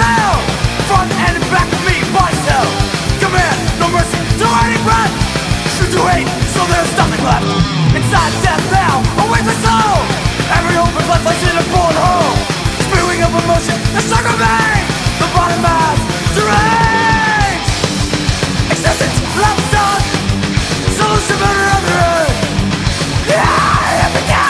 sail. Front and back of me, myself. Command, no mercy, no any breath. Shoot to hate, so there's nothing left. Inside death now, away for soul. Every hope is left like in a bullet hole. Spewing up emotion, the circle bang. The bottom mass, deranged. Existence, left done. Solution better under it. Yeah, here we go.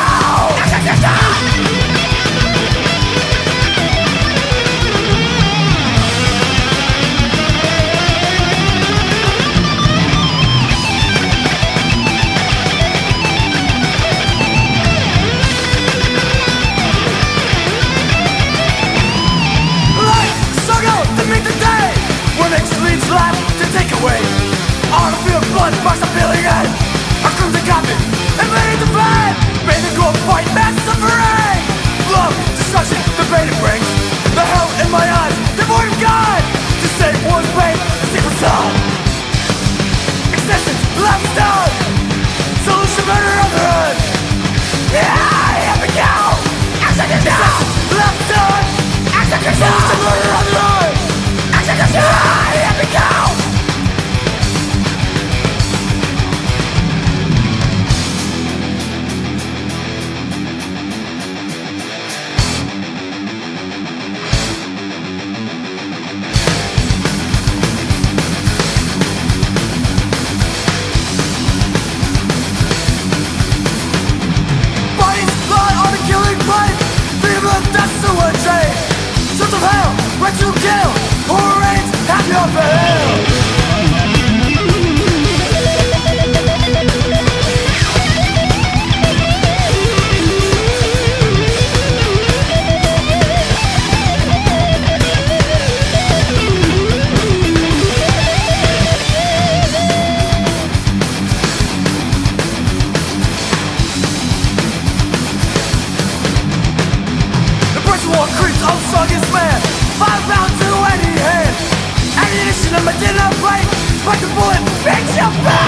Fight the bullet, fix your face!